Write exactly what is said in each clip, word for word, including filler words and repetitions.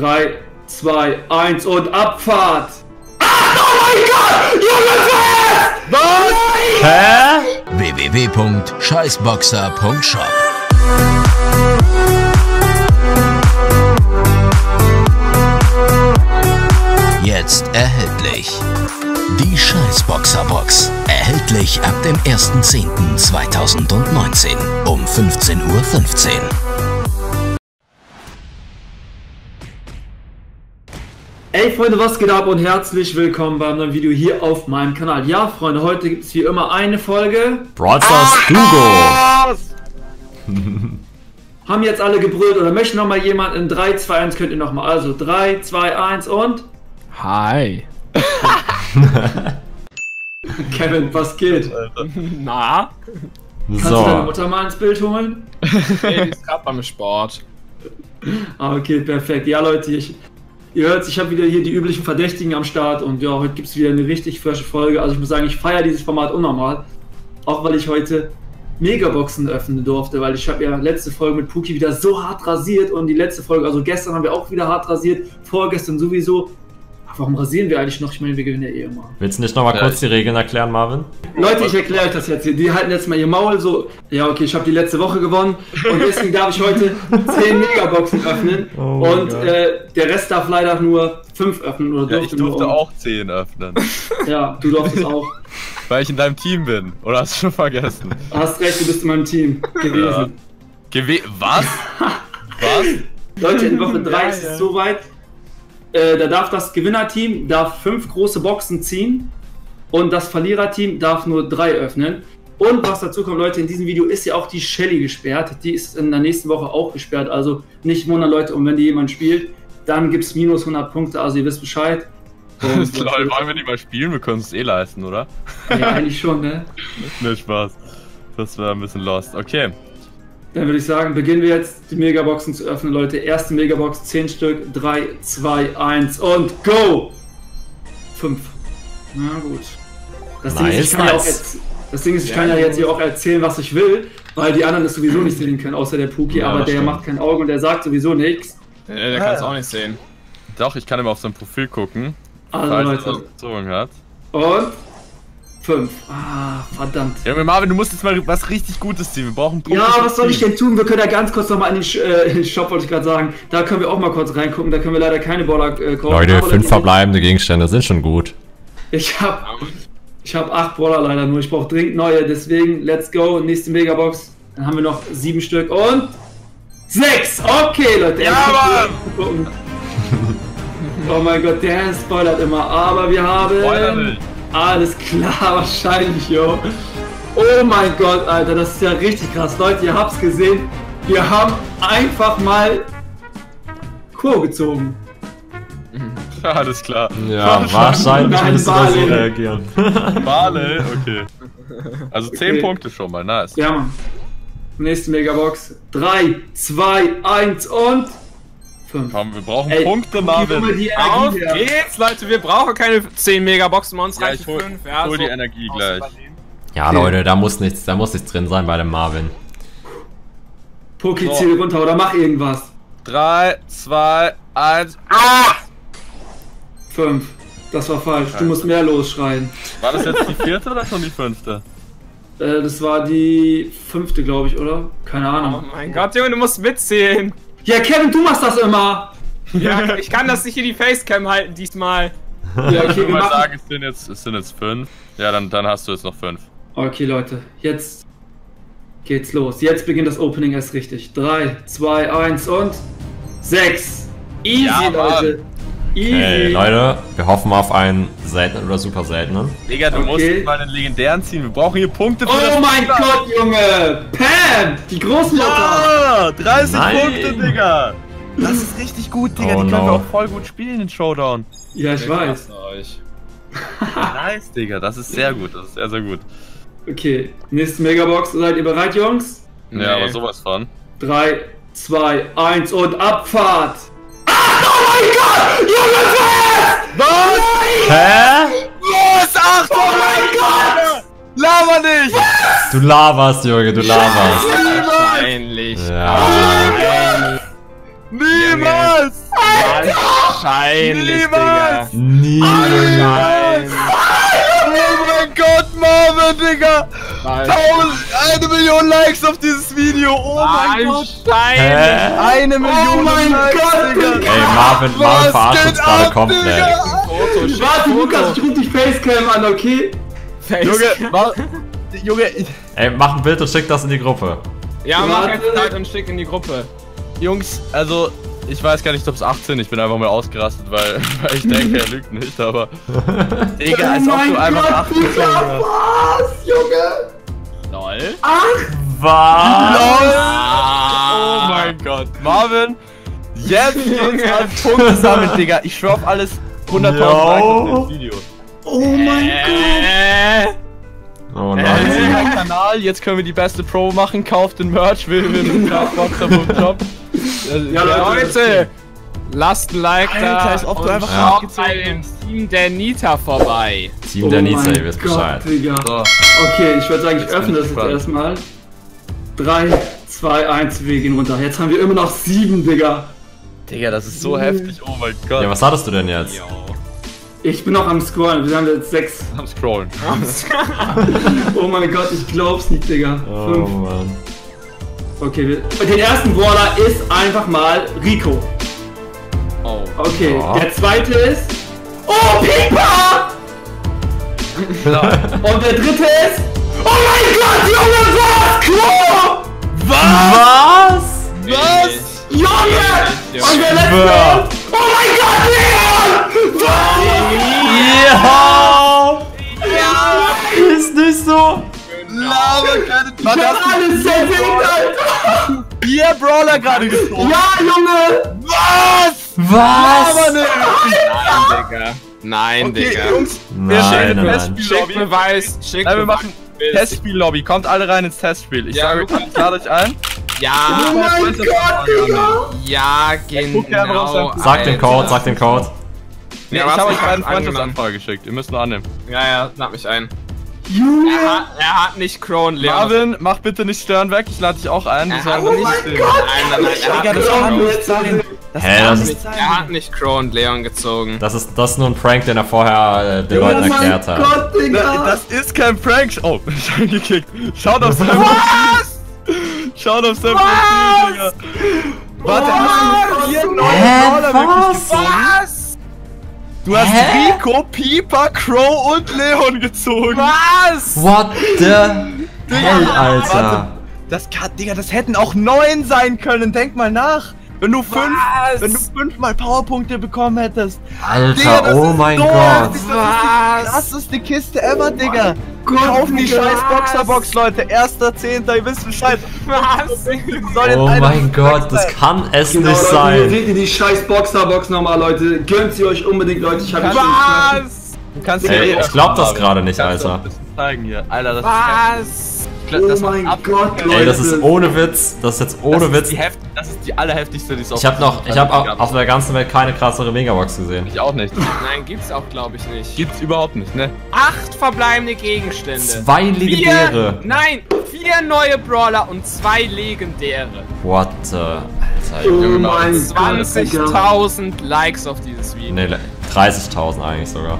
drei, zwei, eins und Abfahrt! Ah, oh mein Gott! Junge, was? Hä? w w w punkt scheißboxer punkt shop Jetzt erhältlich. Die Scheißboxer-Box. Erhältlich ab dem ersten zehnten zweitausendneunzehn um fünfzehn Uhr fünfzehn. Hey Freunde, was geht ab und herzlich willkommen beim neuen Video hier auf meinem Kanal. Ja Freunde, heute gibt es wie immer eine Folge Broadcast Google. Haben jetzt alle gebrüllt oder möchten nochmal jemand in drei, zwei, eins könnt ihr nochmal. Also drei, zwei, eins und... Hi. Kevin, was geht? Na? Kannst so. du deine Mutter mal ins Bild holen? Hey, die ist gerade beim Sport. Okay, perfekt. Ja Leute, ich... Ihr hört, ich habe wieder hier die üblichen Verdächtigen am Start und ja, heute gibt es wieder eine richtig frische Folge. Also ich muss sagen, ich feiere dieses Format unnormal. Auch weil ich heute Megaboxen öffnen durfte, weil ich habe ja letzte Folge mit Puuki wieder so hart rasiert und die letzte Folge, also gestern haben wir auch wieder hart rasiert, vorgestern sowieso. Ach, warum rasieren wir eigentlich noch? Ich meine, wir gewinnen ja eh immer. Willst du nicht nochmal kurz die Regeln erklären, Marvin? Leute, ich erkläre euch das jetzt hier. Die halten jetzt mal ihr Maul so, ja okay, ich habe die letzte Woche gewonnen und deswegen darf ich heute zehn Megaboxen öffnen oh und äh, der Rest darf leider nur fünf öffnen. Oder ja, ich durfte nur auch zehn öffnen. Ja, du durftest auch. Weil ich in deinem Team bin, oder hast du schon vergessen? Hast recht, du bist in meinem Team gewesen. Ja. Gewe Was? Was? Leute, in Woche drei ja, ist es ja. soweit. Äh, da darf das Gewinnerteam darf fünf große Boxen ziehen und das Verliererteam darf nur drei öffnen. Und was dazu kommt, Leute, in diesem Video ist ja auch die Shelly gesperrt. Die ist in der nächsten Woche auch gesperrt, also nicht wundern, Leute. Und wenn die jemand spielt, dann gibt es minus hundert Punkte, also ihr wisst Bescheid. Und Leute, wollen wir die mal spielen? Wir können es eh leisten, oder? Ja, eigentlich schon, ne? Ne, Spaß. Das war ein bisschen lost. Okay. Dann würde ich sagen, beginnen wir jetzt die Megaboxen zu öffnen, Leute. Erste Megabox, zehn Stück, drei, zwei, eins und go! fünf. Na gut. Das Ding ist, ich kann ja auch jetzt, das Ding ist, ich kann ja jetzt hier auch erzählen, was ich will, weil die anderen es sowieso nicht sehen können, außer der Puuki, aber der macht kein Auge und der sagt sowieso nichts. Ja, der kann es auch nicht sehen. Doch, ich kann immer auf sein Profil gucken. Also Leute. Hat. Und? fünf. Ah, verdammt. Ja, Marvin, du musst jetzt mal was richtig Gutes ziehen. Wir brauchen Punkte. Ja, was soll ich denn tun? Wir können ja ganz kurz nochmal in, äh, in den Shop, wollte ich gerade sagen. Da können wir auch mal kurz reingucken. Da können wir leider keine Baller äh, kaufen. Leute, fünf verbleibende Gegenstände sind schon gut. Ich habe ich hab acht Baller leider nur. Ich brauche dringend neue. Deswegen, let's go. Nächste Megabox. Dann haben wir noch sieben Stück und sechs. Okay, Leute. Ja, Mann. Oh mein Gott, der spoilert immer. Aber wir haben... Alles klar, wahrscheinlich, yo. Oh mein Gott, Alter, das ist ja richtig krass. Leute, ihr habt's gesehen. Wir haben einfach mal Crow gezogen. Ja, alles klar. Ja, wahrscheinlich müssen wir so reagieren. Barley, okay. Also okay. zehn Punkte schon mal, nice. Ja, Mann. Nächste Megabox. drei, zwei, eins und... fünf. Komm, wir brauchen Ey, Punkte, Marvin. Auf her. geht's, Leute. Wir brauchen keine zehn Megaboxen, bei uns reichen fünf. Ja, hol die Energie gleich. Ja, Leute, da muss nichts, da muss nichts drin sein bei dem Marvin. Puuki, so. Zieh runter oder mach irgendwas. drei, zwei, eins. Ah! fünf. Das war falsch. Du musst mehr losschreien. War das jetzt die vierte oder schon die fünfte? Äh, das war die fünfte, glaube ich, oder? Keine Ahnung. Oh mein Gott, Junge, du musst mitzählen. Ja, Kevin, du machst das immer! Ja, ich kann das nicht in die Facecam halten diesmal. Ja, okay, wir sagen, es sind jetzt, es sind jetzt fünf. Ja, dann, dann hast du jetzt noch fünf. Okay, Leute, jetzt geht's los. Jetzt beginnt das Opening erst richtig. drei, zwei, eins und sechs. Easy, ja, Leute. Easy. Okay, Leute, wir hoffen auf einen seltenen oder super seltenen. Digga, du okay. musst mal einen legendären ziehen. Wir brauchen hier Punkte für Oh mein Fußball. Gott, Junge! Pam! Die Großmutter! Ja, dreißig Nein. Punkte, Digga! Das ist richtig gut, Digga. Oh, die no. können wir auch voll gut spielen, den Showdown. Ja, ich, ich weiß. Euch. Nice, Digga. Das ist sehr gut. Das ist sehr, sehr gut. Okay, nächste Megabox. Seid ihr bereit, Jungs? Ja, nee. aber sowas von. drei, zwei, eins und Abfahrt! Oh mein Gott! Junge, was? Was? Hä? Was? Ach, oh mein Gott! Laber nicht! Was? Du laberst, Junge, du laberst. Niemals! Wahrscheinlich. Ja. Niemals! Alter! wahrscheinlich, Digga. Niemals! Oh mein Gott, Marvin, Digga! Tausend, eine Million Likes auf dieses Video! Oh mein Gott! Hä? Eine Million Likes, Digga! Ey, Marvin, Marvin verarscht uns gerade komplett. Warte, Lukas, ich ruf dich Facecam an, okay? Facecam? Junge, ey, mach ein Bild und schick das in die Gruppe. Ja, mach ein Bild und schick in die Gruppe. Jungs, also, ich weiß gar nicht, ob es achtzehn ist. Ich bin einfach mal ausgerastet, weil, weil ich denke, er lügt nicht, aber. Digga, als ob du einfach achtzehn bist. Was, Junge? Lol. Ach! Was? Los. Ah. Oh mein Gott. Marvin, jetzt geht's an Punkte sammeln, Digga. Ich schwör auf alles, hunderttausend Likes auf das Video. Oh mein äh. Gott. Oh nein. Äh. Kanal, jetzt können wir die beste Pro machen. Kauft den Merch, will wir mit scheissboxer punkt shop. Ja, Leute, lasst ein Like da und schaut bei dem Team der Nita vorbei. Team oh der Nita, ihr wisst Bescheid. So. Okay, ich würde sagen, ich jetzt öffne das jetzt erstmal. drei, zwei, eins, wir gehen runter. Jetzt haben wir immer noch sieben, Digga. Digga, das ist so mhm. heftig, oh mein Gott. Ja, was hattest du denn jetzt? Yo. Ich bin noch am Scrollen, wir haben jetzt sechs. Am Scrollen. Oh mein Gott, ich glaub's nicht, Digga. Oh, fünf. Mann. Okay, wir, den ersten Brawler ist einfach mal Rico. Oh. Okay, oh. Der zweite ist... Oh, Piper! Und der dritte ist... Oh mein Gott, Junge, was? Crow! Was? Was? Was? Junge! Und der letzte ja. ist... Oh mein Gott, Leon! Was? Ja! Ja! Ist nicht so! Lava, keine Mann, ich hab alles zerlegt, Alter! Vier Brawler gerade gestorben! Ja, Junge! Was? Was? Lava, ne? Nein, Digga! Nein, okay, Digga! Jungs, wir schicken Testspiel-Lobby! Schick Beweis! Schick Nein, wir machen Testspiel-Lobby! Kommt alle rein ins Testspiel! Ich ja, sage, wir kommen dadurch ein! Ja! Oh mein Gott, Digga! Ja, genau! Sag den Code, sag den Code! Nee, ja, ich hab euch beiden Freundschaftsanfrage geschickt, ihr müsst nur annehmen! Ja, ja, schnapp mich ein! Junge! Er hat, er hat nicht Crown, Leon. Marvin, mach bitte nicht Stören weg, ich lade dich auch ein. Du sollst nicht stehen. Nein, nein, nein, er hat nicht Crown. Hä, das ist. Er hat nicht Crown, Leon gezogen. Das ist, das ist nur ein Prank, den er vorher äh, den Leuten erklärt hat. Gott, Digga. Das ist kein Prank. Oh, ich hab ihn gekickt. Schaut auf sein Profil. Schaut auf sein Profil, Digga. Warte, er hat neun Dollar wirklich gezogen. Du hast Hä? Rico, Piper, Crow und Leon gezogen. Was? What the hell, Alter. Warte, das kann, Digga, das hätten auch neun sein können. Denk mal nach. Wenn du fünf, wenn du fünfmal Powerpunkte bekommen hättest. Alter, Digga, das oh ist mein so Gott. Heftig. Das ist die Kiste ever, Digga. Kaufen die scheiß Boxerbox, Leute. Erster, Zehnter, ihr wisst Bescheid. Was? Oh mein Gott, das kann es genau, nicht Leute, sein. Seht ihr die scheiß Boxerbox nochmal, Leute. Gönnt sie euch unbedingt, Leute. Ich hab was? Schon du kannst hey, ich glaub das gerade nicht, Alter. Zeigen hier. Alter, das was? Ist oh das mein Gott, Leute. Ey, das ist ohne Witz. Das ist jetzt ohne das Witz. Ist die Heft, das ist die allerheftigste, die es auf der ganzen Welt. Ich hab noch, ich hab auf der ganzen Welt keine krassere Megabox gesehen. Ich auch nicht. Nein, gibt's auch, glaube ich, nicht. Gibt's überhaupt nicht, ne? Acht verbleibende Gegenstände. Zwei legendäre. Vier, nein, vier neue Brawler und zwei legendäre. What the... Alter, oh mein zwanzigtausend Likes auf dieses Video. Ne, dreißigtausend eigentlich sogar.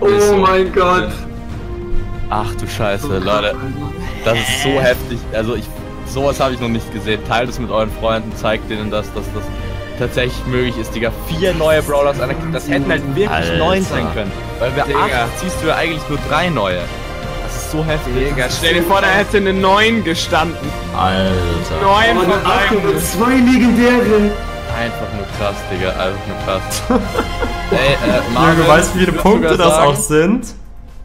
Oh so mein Gott. Ach du Scheiße, oh Leute. Das ist so heftig. Also ich, sowas habe ich noch nicht gesehen. Teilt es mit euren Freunden, zeigt denen, dass das tatsächlich möglich ist, Digga. Vier neue Brawlers, das hätten halt wirklich neun sein können. Weil wir acht ziehst du ja eigentlich nur drei neue. Das ist so heftig. Digga, stell dir vor, da hätte eine neun gestanden. Alter. Neun von acht. Zwei legendäre. Einfach nur krass, Digga. Einfach nur krass. Ey, äh, Marvin, du weißt, wie viele Punkte das auch sind?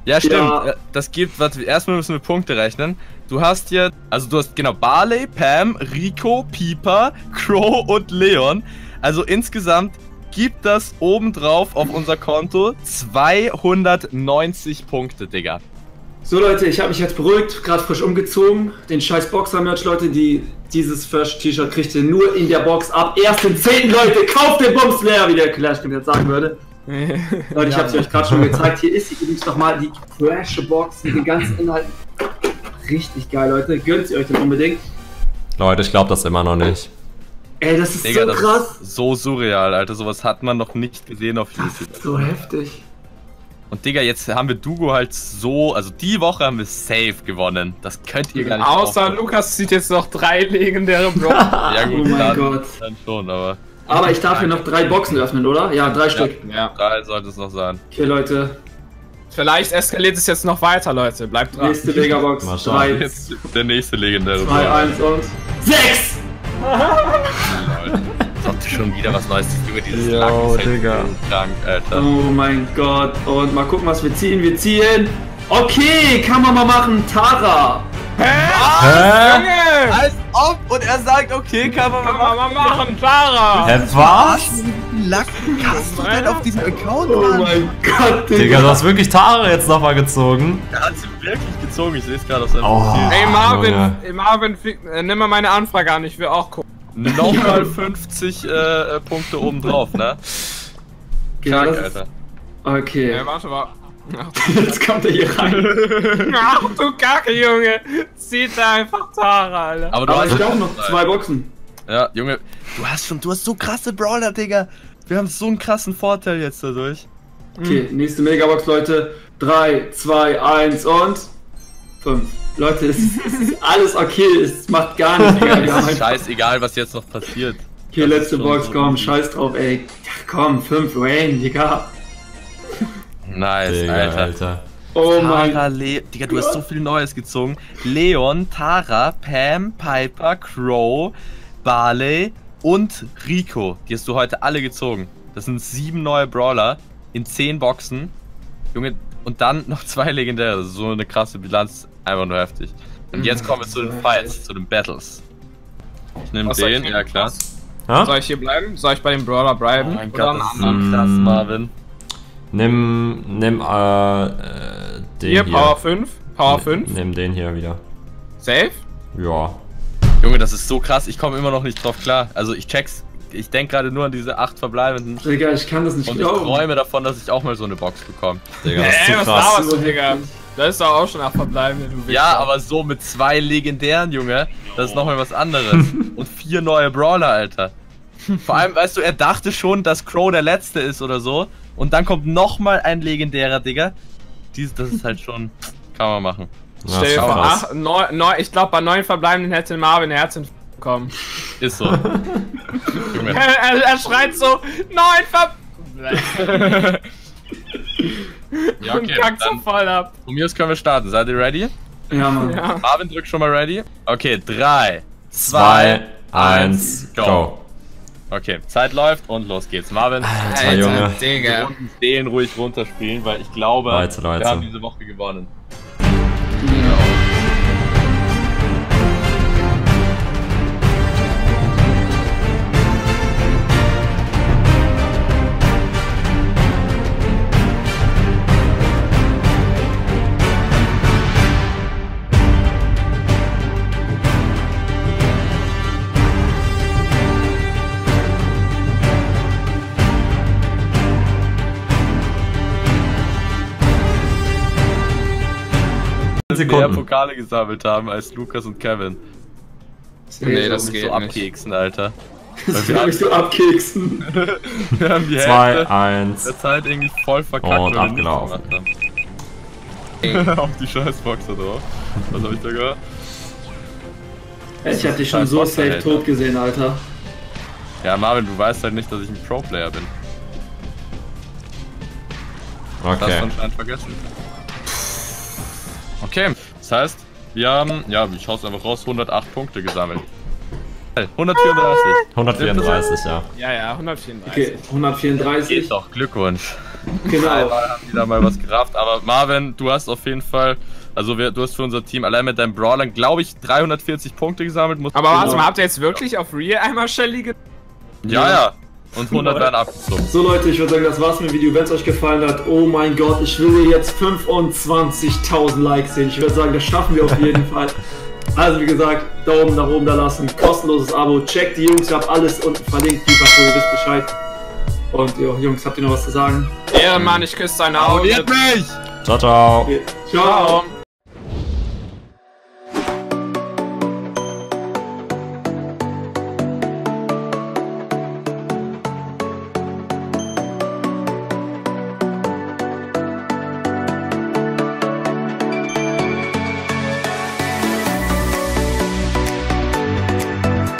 Ja, stimmt. Ja. Das gibt, warte, erstmal müssen wir Punkte rechnen. Du hast hier, also du hast, genau, Barley, Pam, Rico, Piper, Crow und Leon. Also insgesamt gibt das obendrauf auf unser Konto zweihundertneunzig Punkte, Digga. So, Leute, ich habe mich jetzt beruhigt, gerade frisch umgezogen. Den scheiß Boxer-Merch, Leute, die, dieses First-T-Shirt kriegt ihr nur in der Box ab ersten zehnten Leute, kauft den Bums leer, wie der Clash jetzt sagen würde. Leute, ich hab's euch gerade schon gezeigt. Hier ist sie übrigens nochmal die Crashbox mit den ganzen Inhalten. Richtig geil, Leute. Gönnt sie euch denn unbedingt. Leute, ich glaube das immer noch nicht. Ey, das ist Digga, so krass. Ist so surreal, Alter. Sowas hat man noch nicht gesehen auf YouTube. Das ist so heftig. Und Digga, jetzt haben wir Dugo halt so, also die Woche haben wir safe gewonnen. Das könnt ihr gar nicht. Außer aufnehmen. Lukas zieht jetzt noch drei legendäre Brocken. Ja gut, oh mein dann, Gott. Dann schon, aber... Aber ich darf hier noch drei Boxen öffnen, oder? Ja, drei ja, Stück. Ja, drei sollte es noch sein. Okay, Leute. Vielleicht eskaliert es jetzt noch weiter, Leute. Bleibt dran. Nächste Megabox. Mal schauen. Jetzt der nächste legendäre Brocken. zwei, eins und sechs! Habt ihr schon wieder was Neues? Über dieses Yo, Digga. Krank, Alter. Oh mein Gott. Und mal gucken, was wir ziehen. Wir ziehen. Okay, kann man mal machen. Tara. Hä? Hä? Als ob. Und er sagt, okay, kann man kann mal machen. machen. Tara. Hä, was? Wie Lacken hast du denn auf diesem Account, Mann? Oh mein Gott, Digga. Digga, du hast wirklich Tara jetzt nochmal gezogen. Er hat sie wirklich gezogen. Ich sehe es gerade auf seinem oh, Profil. Ey, Marvin, ey, Marvin äh, nimm mal meine Anfrage an. Ich will auch gucken. Nochmal fünfzig äh, Punkte oben drauf, ne? Klar, ja, Alter. Okay. Ey, warte mal. Jetzt kommt er hier rein. Ach du Kacke, Junge. Zieht da einfach Tara, Alter. Aber du Aber hast ich glaube noch Alter. zwei Boxen. Ja, Junge. Du hast schon, du hast so krasse Brawler, Digga. Wir haben so einen krassen Vorteil jetzt dadurch. Okay, hm. nächste Megabox, Leute. drei, zwei, eins und fünf. Leute, es ist alles okay, es macht gar nichts. Es ist scheißegal, was jetzt noch passiert. Okay, das letzte Box, komm, so scheiß drauf, ey. Ach komm, fünf Wayne, Digga. Nice, Digga, Alter. Alter. Oh mein Gott. Digga, du hast so viel Neues gezogen. Leon, Tara, Pam, Piper, Crow, Barley und Rico. Die hast du heute alle gezogen. Das sind sieben neue Brawler in zehn Boxen. Junge, und dann noch zwei legendäre. So eine krasse Bilanz. Einfach nur heftig. Und jetzt kommen wir zu den Fights, zu den Battles. Ich nehme den, ja klar. Ha? Soll ich hier bleiben? Soll ich bei dem Brawler bleiben? Oh mein Gott, das ist so krass, Marvin. Nimm, nimm, äh, äh den hier. Hier, Power fünf. Power fünf. Nimm den hier wieder. Safe? Ja. Junge, das ist so krass, ich komme immer noch nicht drauf klar. Also ich check's, ich denke gerade nur an diese acht verbleibenden. Digga, ich kann das nicht glauben. Und ich träume davon, dass ich auch mal so eine Box bekomme. Digga, das ist zu krass. Was dauerst du, Digga? Da ist doch auch schon acht verbleibende, du Wichser. Ja, aber so mit zwei legendären, Junge, das ist nochmal was anderes. Und vier neue Brawler, Alter. Vor allem, weißt du, er dachte schon, dass Crow der letzte ist oder so. Und dann kommt nochmal ein legendärer, Digga. Dies, das ist halt schon... Kann man machen. Ja, stell dir vor, acht, neun, neun, ich glaube, bei neun verbleibenden hätte Marvin Herzen bekommen. Ist so. er, er, er schreit so, neun verbleibende... Ja, okay, und so voll ab. Von mir aus können wir starten. Seid ihr ready? Ja, Mann. Ja. Marvin drückt schon mal ready. Okay, drei, zwei, eins, go. Okay, Zeit läuft und los geht's. Marvin, Alter, Alter, Junge. Digga. Den ruhig runterspielen, weil ich glaube, Leute, Leute. wir haben diese Woche gewonnen. Mehr Pokale gesammelt haben als Lukas und Kevin. Nee, das geht so abkeksen, Alter. Das will ich so abkeksen. Wir haben die zwei, eins. Der Zeit irgendwie voll verkackt. Und abgelaufen. Auf die Scheißboxer drauf. Was hab ich da gehört? Ich hab dich schon so safe tot gesehen, Alter. Ja, Marvin, du weißt halt nicht, dass ich ein Pro-Player bin. Okay. Das hast du anscheinend vergessen. Okay, das heißt, wir haben, ja, ich hau's einfach raus, hundertacht Punkte gesammelt. hundertvierunddreißig. hundertvierunddreißig, ja. Ja, ja, hundertvierunddreißig. Okay, hundertvierunddreißig. Geht doch, Glückwunsch. Genau. Einmal haben die da mal was gerafft, aber Marvin, du hast auf jeden Fall, also wir, du hast für unser Team allein mit deinem Brawler, glaube ich, dreihundertvierzig Punkte gesammelt. Musst aber warte mal, habt ihr jetzt wirklich ja. auf Real einmal Shelly ge... Ja, ja. Und hundert werden abgezogen. So Leute, ich würde sagen, das war's mit dem Video. Wenn es euch gefallen hat, oh mein Gott, ich will jetzt fünfundzwanzigtausend Likes sehen. Ich würde sagen, das schaffen wir auf jeden Fall. Also wie gesagt, Daumen nach oben da lassen, kostenloses Abo, checkt die Jungs, ich hab alles unten verlinkt, die Papo, ihr wisst Bescheid. Und jo, Jungs, habt ihr noch was zu sagen? Ehrenmann, ich küsse deine Augen. Abonniert mich! Ciao, ciao. Okay. Ciao.